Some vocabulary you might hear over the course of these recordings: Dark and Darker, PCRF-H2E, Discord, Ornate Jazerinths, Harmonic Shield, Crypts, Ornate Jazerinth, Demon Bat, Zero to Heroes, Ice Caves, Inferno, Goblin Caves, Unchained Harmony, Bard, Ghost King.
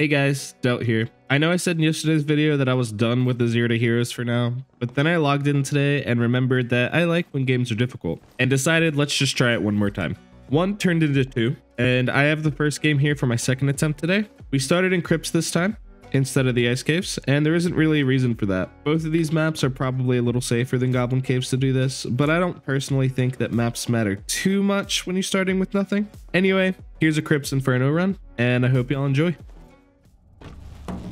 Hey guys, Delt here. I know I said in yesterday's video that I was done with the Zero to Heroes for now, but then I logged in today and remembered that I like when games are difficult and decided let's just try it one more time. One turned into two, and I have the first game here for my second attempt today. We started in Crypts this time instead of the Ice Caves, and there isn't really a reason for that. Both of these maps are probably a little safer than Goblin Caves to do this, but I don't personally think that maps matter too much when you're starting with nothing. Anyway, here's a Crypts Inferno run, and I hope y'all enjoy.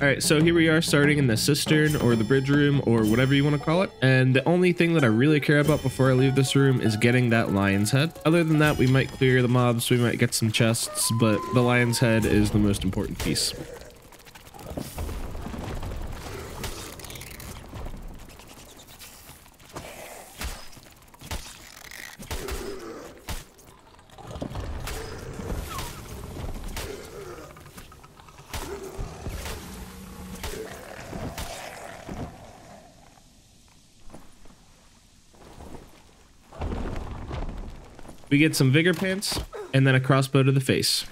Alright, so here we are starting in the cistern or the bridge room or whatever you want to call it. And the only thing that I really care about before I leave this room is getting that lion's head. Other than that, we might clear the mobs, we might get some chests, but the lion's head is the most important piece. We get some vigor pants and then a crossbow to the face.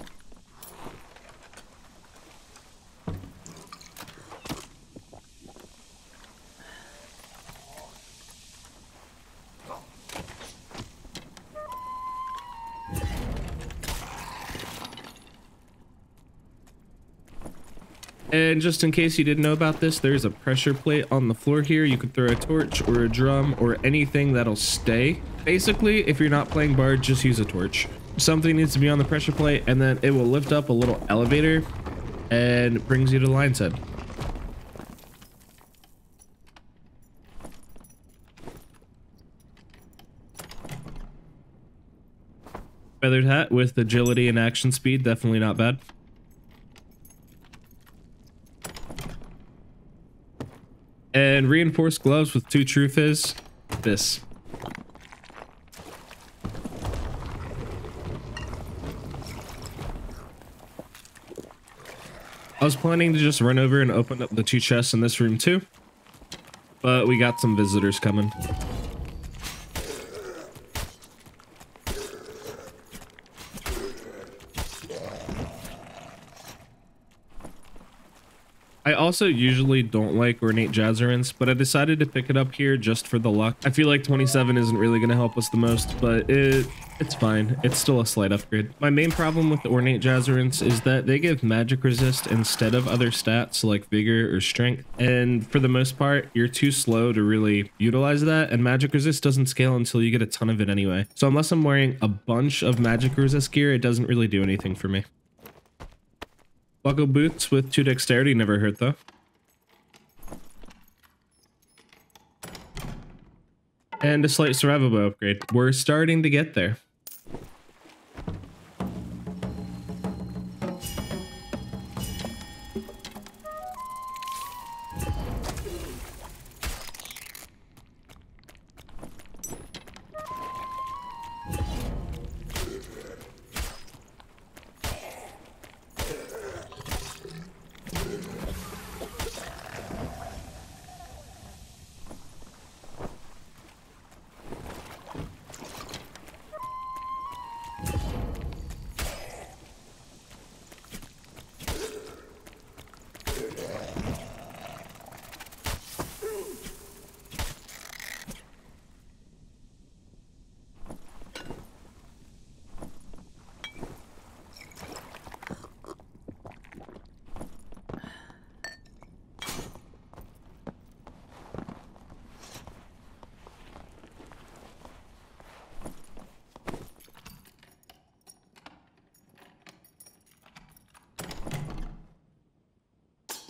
And just in case you didn't know about this, there's a pressure plate on the floor here. You could throw a torch or a drum or anything that'll stay. Basically, if you're not playing Bard, just use a torch. Something needs to be on the pressure plate, and then it will lift up a little elevator and brings you to lion's head. Feathered hat with agility and action speed, definitely not bad. And reinforced gloves with two true fizz, this. I was planning to just run over and open up the two chests in this room too, but we got some visitors coming. I also usually don't like Ornate Jazerinths, but I decided to pick it up here just for the luck. I feel like 27 isn't really going to help us the most, but it's fine. It's still a slight upgrade. My main problem with the Ornate Jazerinths is that they give magic resist instead of other stats like vigor or strength. And for the most part, you're too slow to really utilize that. And magic resist doesn't scale until you get a ton of it anyway. So unless I'm wearing a bunch of magic resist gear, it doesn't really do anything for me. Buckle boots with 2 dexterity, never hurt though. And a slight survival bow upgrade. We're starting to get there.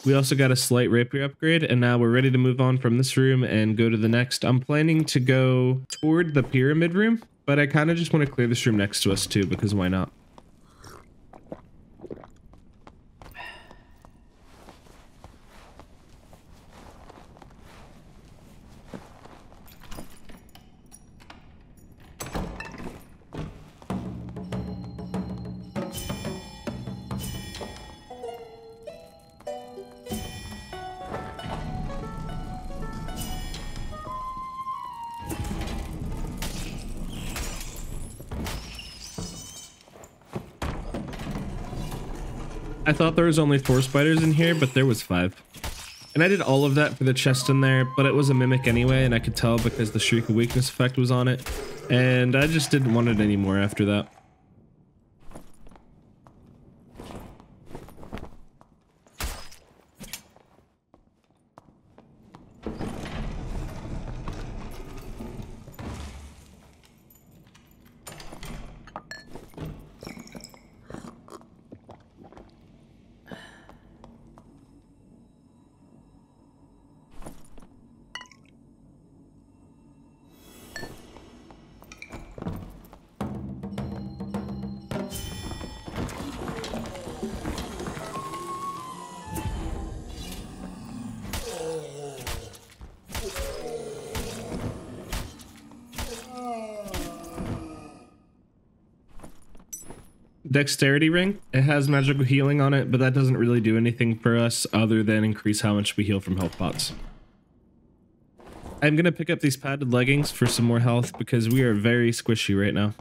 We also got a slight rapier upgrade, and now we're ready to move on from this room and go to the next. I'm planning to go toward the pyramid room, but I kind of just want to clear this room next to us too, because why not? I thought there was only 4 spiders in here, but there was 5. And I did all of that for the chest in there, but it was a mimic anyway, and I could tell because the Shriek of Weakness effect was on it. And I just didn't want it anymore after that. Dexterity ring. It has magical healing on it, but that doesn't really do anything for us other than increase how much we heal from health pots. I'm gonna pick up these padded leggings for some more health because we are very squishy right now.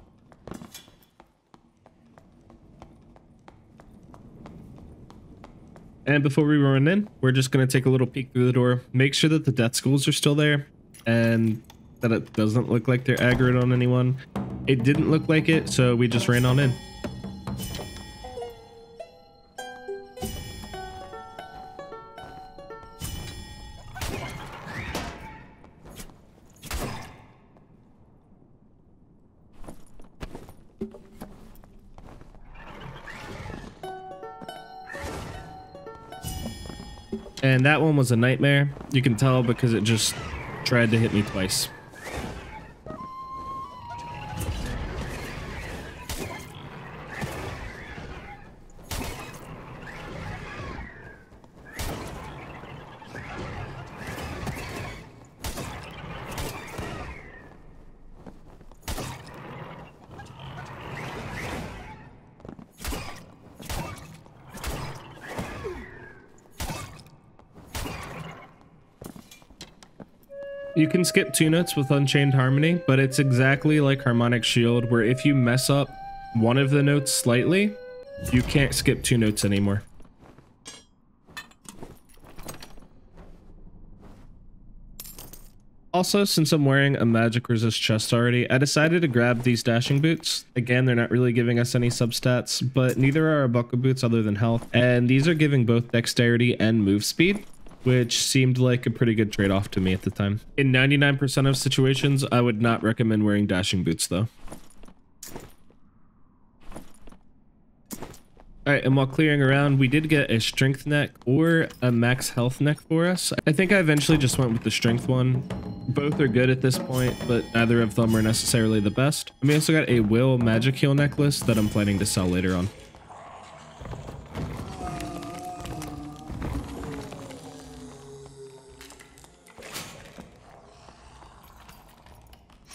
And before we run in, we're just gonna take a little peek through the door, make sure that the death skulls are still there and that it doesn't look like they're aggroed on anyone. It didn't look like it, so we just ran on in. And that one was a nightmare. You can tell because it just tried to hit me twice. You can skip 2 notes with Unchained Harmony, but it's exactly like Harmonic Shield, where if you mess up one of the notes slightly, you can't skip 2 notes anymore. Also, since I'm wearing a magic resist chest already, I decided to grab these dashing boots. Again, they're not really giving us any substats, but neither are our buckle boots other than health. And these are giving both dexterity and move speed, which seemed like a pretty good trade-off to me at the time. In 99% of situations, I would not recommend wearing dashing boots though. All right, and while clearing around, we did get a strength neck or a max health neck for us. I think I eventually just went with the strength one. Both are good at this point, but neither of them are necessarily the best. And we also got a will magic heal necklace that I'm planning to sell later on.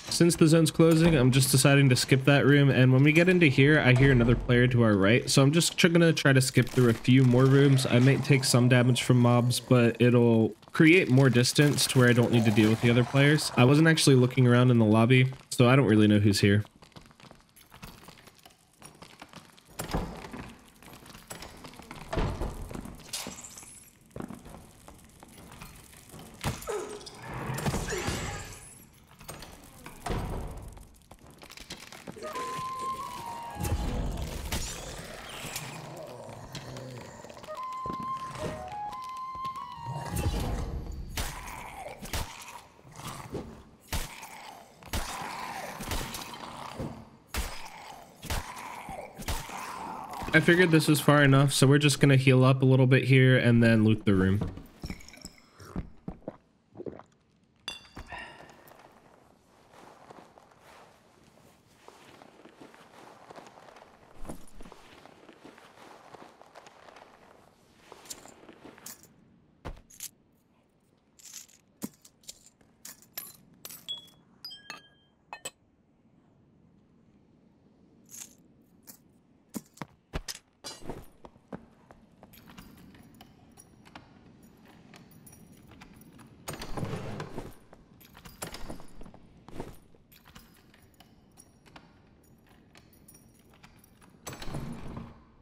Since the zone's closing, I'm just deciding to skip that room, and when we get into here, I hear another player to our right, so I'm just gonna try to skip through a few more rooms. I might take some damage from mobs, but it'll create more distance to where I don't need to deal with the other players. I wasn't actually looking around in the lobby, so I don't really know who's here. I figured this was far enough, so we're just gonna heal up a little bit here and then loot the room.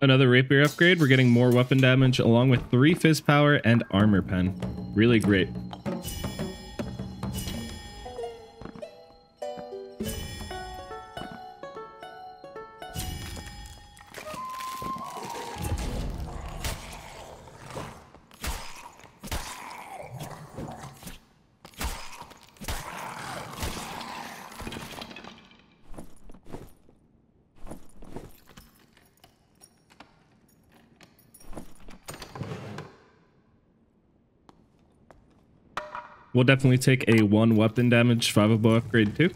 Another rapier upgrade. We're getting more weapon damage along with 3 fizz power and armor pen. Really great. We'll definitely take a 1 weapon damage 5 bow upgrade too.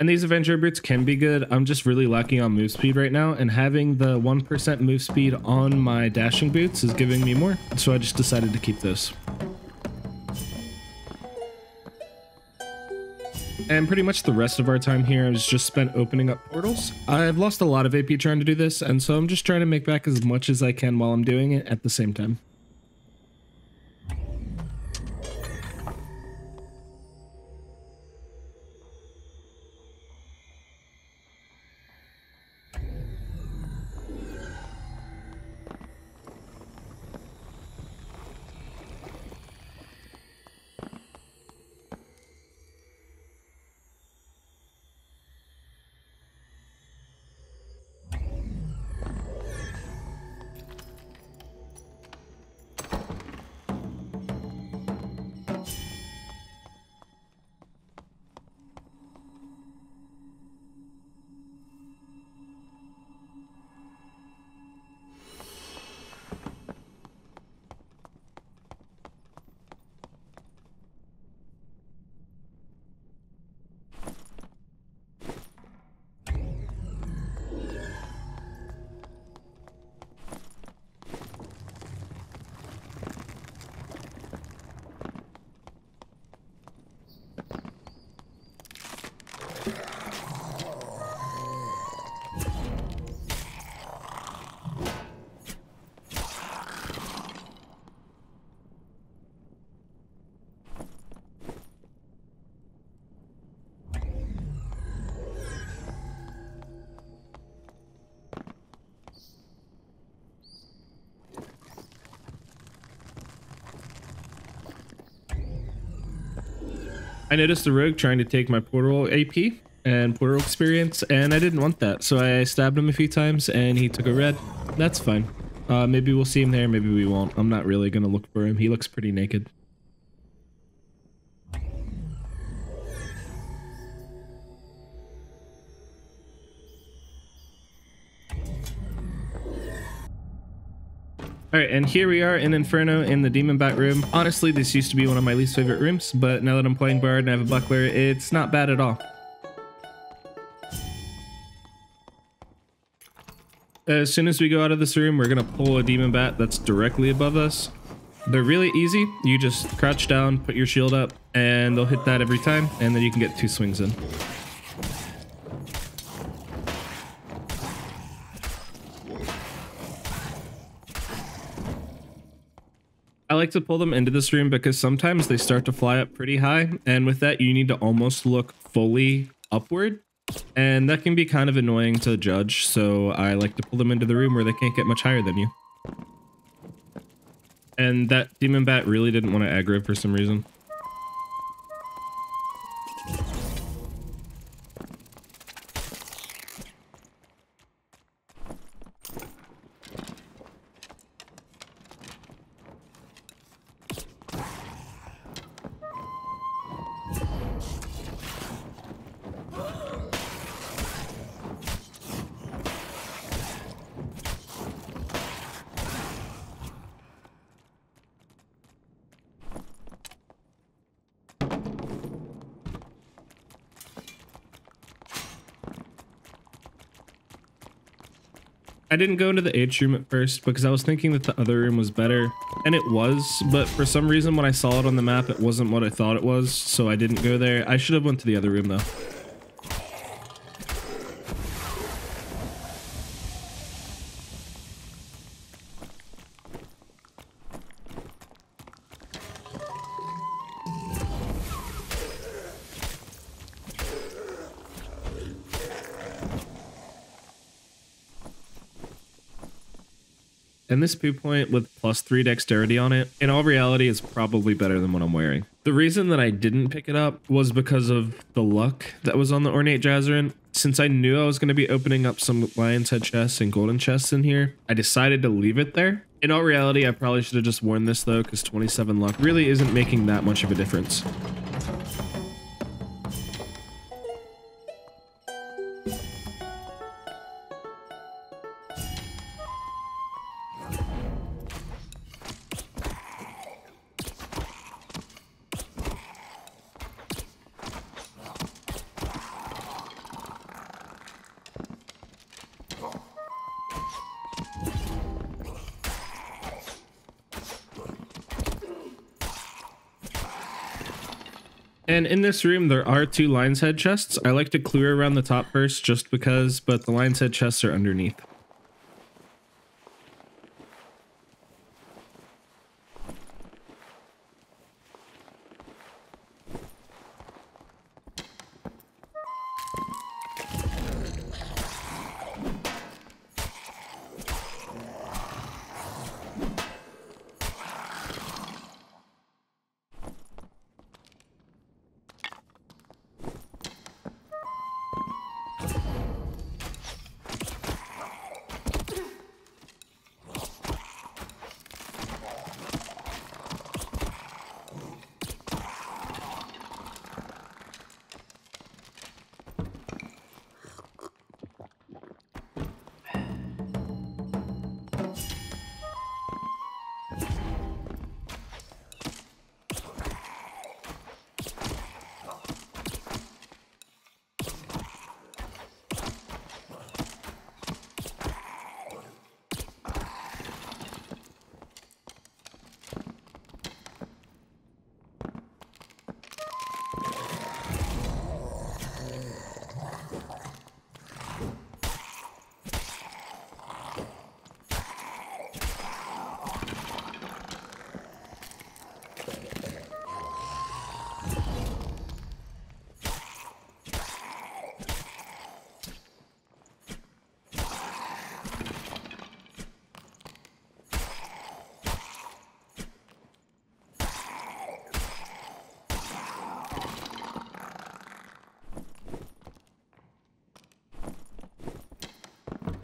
And these Avenger Boots can be good. I'm just really lacking on move speed right now, and having the 1% move speed on my dashing boots is giving me more, so I just decided to keep those. And pretty much the rest of our time here is just spent opening up portals. I've lost a lot of AP trying to do this, and so I'm just trying to make back as much as I can while I'm doing it at the same time. I noticed the rogue trying to take my portal AP and portal experience, and I didn't want that, so I stabbed him a few times and he took a red. That's fine. Maybe we'll see him there, maybe we won't. I'm not really gonna look for him. He looks pretty naked. All right, and here we are in Inferno in the Demon Bat room. Honestly, this used to be one of my least favorite rooms, but now that I'm playing Bard and I have a buckler, it's not bad at all. As soon as we go out of this room, we're gonna pull a Demon Bat that's directly above us. They're really easy. You just crouch down, put your shield up, and they'll hit that every time, and then you can get 2 swings in. I like to pull them into this room because sometimes they start to fly up pretty high, and with that you need to almost look fully upward, and that can be kind of annoying to judge, so I like to pull them into the room where they can't get much higher than you. And that Demon Bat really didn't want to aggro for some reason. I didn't go into the H room at first because I was thinking that the other room was better, and it was, but for some reason when I saw it on the map, it wasn't what I thought it was, so I didn't go there. I should have went to the other room though. And this poo point with +3 dexterity on it, in all reality, is probably better than what I'm wearing. The reason that I didn't pick it up was because of the luck that was on the Ornate Jazerinth. Since I knew I was going to be opening up some Lion's Head chests and golden chests in here, I decided to leave it there. In all reality, I probably should have just worn this though, because 27 luck really isn't making that much of a difference. And in this room, there are two lion's head chests. I like to clear around the top first just because, but the lion's head chests are underneath.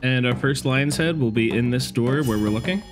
And our first lion's head will be in this door where we're looking.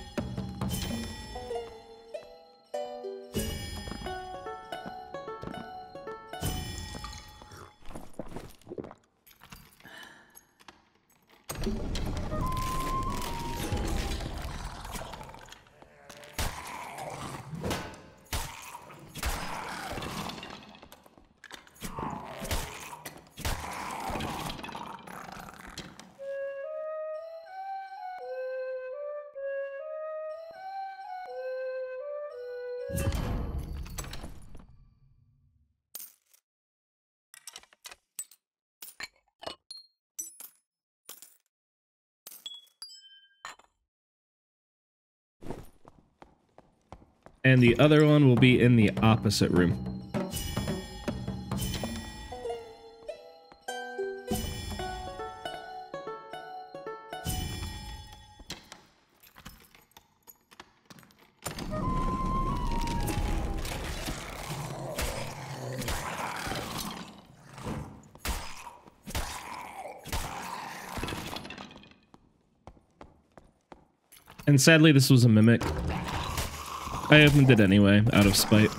And the other one will be in the opposite room. And sadly, this was a mimic. I opened it anyway, out of spite.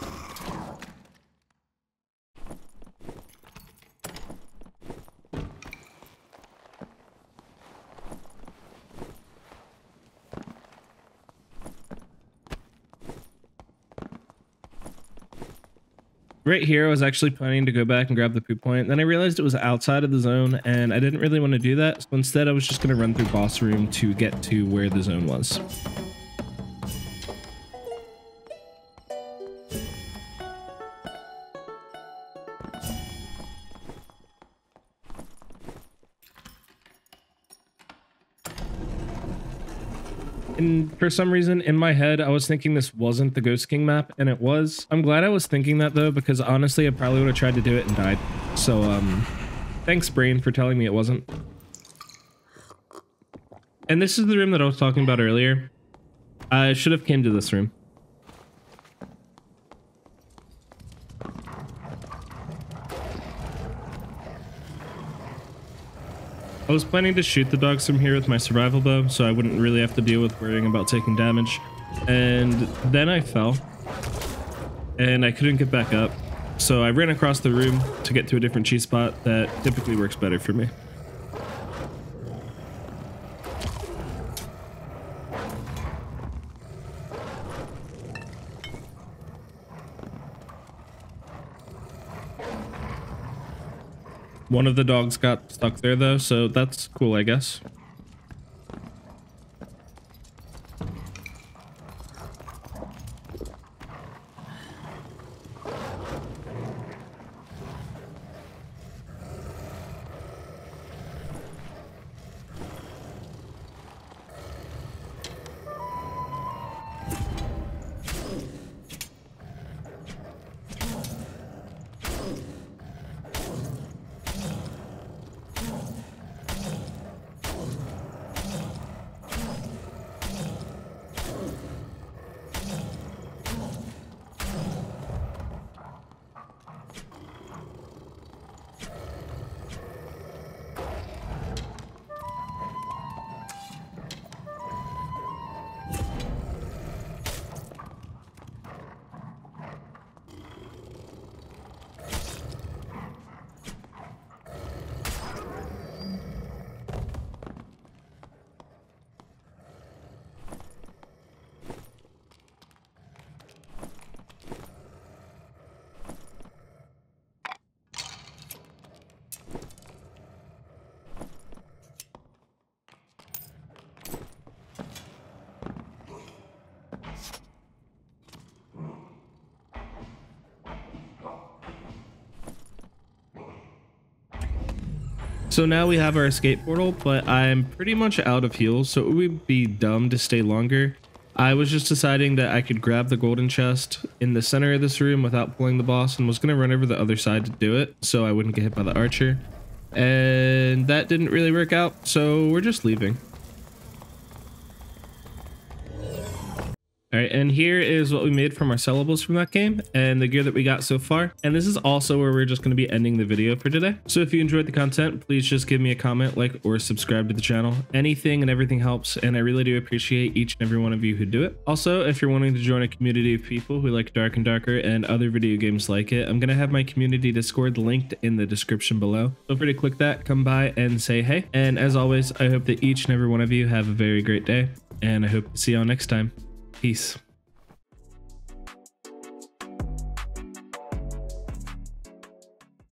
Right here, I was actually planning to go back and grab the poop point. Then I realized it was outside of the zone, and I didn't really want to do that. So instead, I was just going to run through boss room to get to where the zone was. And for some reason in my head, I was thinking this wasn't the Ghost King map, and it was. I'm glad I was thinking that though, because honestly, I probably would have tried to do it and died. So thanks brain for telling me it wasn't. And this is the room that I was talking about earlier. I should have came to this room. I was planning to shoot the dogs from here with my survival bow, so I wouldn't really have to deal with worrying about taking damage. And then I fell, and I couldn't get back up. So I ran across the room to get to a different cheese spot that typically works better for me. One of the dogs got stuck there, though, so that's cool, I guess. So now we have our escape portal, but I'm pretty much out of heals, so it would be dumb to stay longer. I was just deciding that I could grab the golden chest in the center of this room without pulling the boss, and was going to run over the other side to do it so I wouldn't get hit by the archer. And that didn't really work out, so we're just leaving. All right, and here is what we made from our sellables from that game and the gear that we got so far. And this is also where we're just going to be ending the video for today. So if you enjoyed the content, please just give me a comment, like, or subscribe to the channel. Anything and everything helps, and I really do appreciate each and every one of you who do it. Also, if you're wanting to join a community of people who like Dark and Darker and other video games like it, I'm going to have my community Discord linked in the description below. Feel free to click that, come by and say hey. And as always, I hope that each and every one of you have a very great day, and I hope to see y'all next time. Peace.